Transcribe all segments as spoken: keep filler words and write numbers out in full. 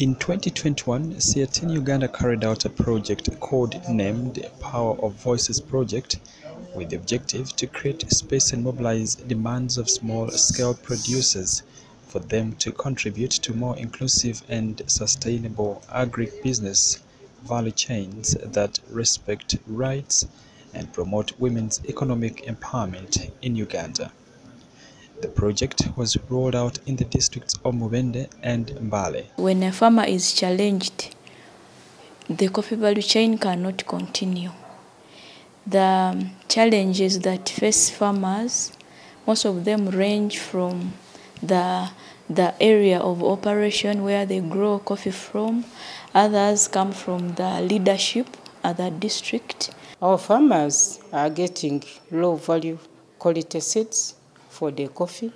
In twenty twenty-one, C A T T in Uganda carried out a project code-named Power of Voices project with the objective to create space and mobilize demands of small-scale producers for them to contribute to more inclusive and sustainable agribusiness value chains that respect rights and promote women's economic empowerment in Uganda. The project was rolled out in the districts of Mubende and Mbale. When a farmer is challenged, the coffee value chain cannot continue. The challenges that face farmers, most of them range from the, the area of operation where they grow coffee from. Others come from the leadership at the district. Our farmers are getting low value quality seeds for the coffee,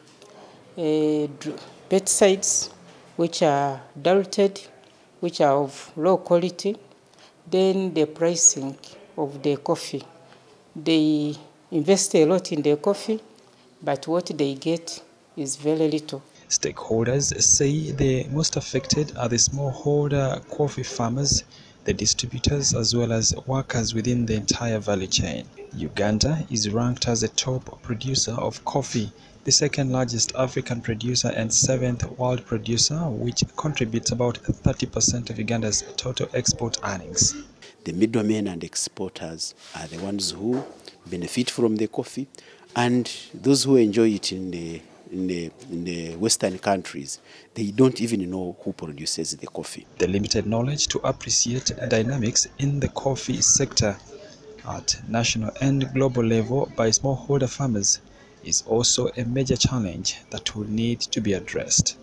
uh, pesticides which are diluted, which are of low quality. Then the pricing of the coffee. They invest a lot in the coffee, but what they get is very little. Stakeholders say the most affected are the smallholder coffee farmers, the distributors, as well as workers within the entire value chain. Uganda is ranked as a top producer of coffee, the second largest African producer and seventh world producer, which contributes about thirty percent of Uganda's total export earnings. The middlemen and exporters are the ones who benefit from the coffee, and those who enjoy it in the In the, in the Western countries, they don't even know who produces the coffee. The limited knowledge to appreciate dynamics in the coffee sector at national and global level by smallholder farmers is also a major challenge that will need to be addressed.